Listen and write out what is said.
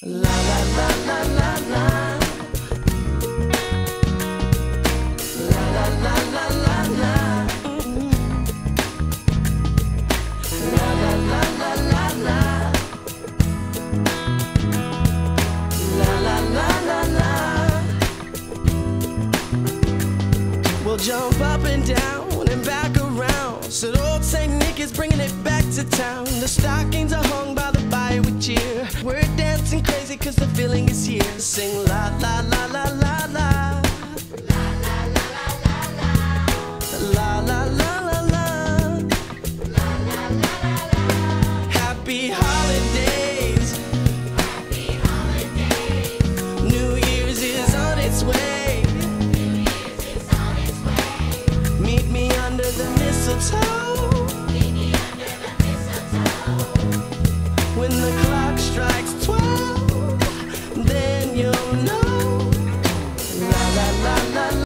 La la la la la la. We'll jump up and down and back around. So old St. Nick is bringing it back to town. The stockings are hung by the fire with cheer. We're dancing crazy cause the feeling is here. Sing la la la la la la. La la la la la la. La la la la la. La la la la la. Happy holidays. Happy holidays. New Year's is on its way. Meet me under the mistletoe. When the clock strikes 12.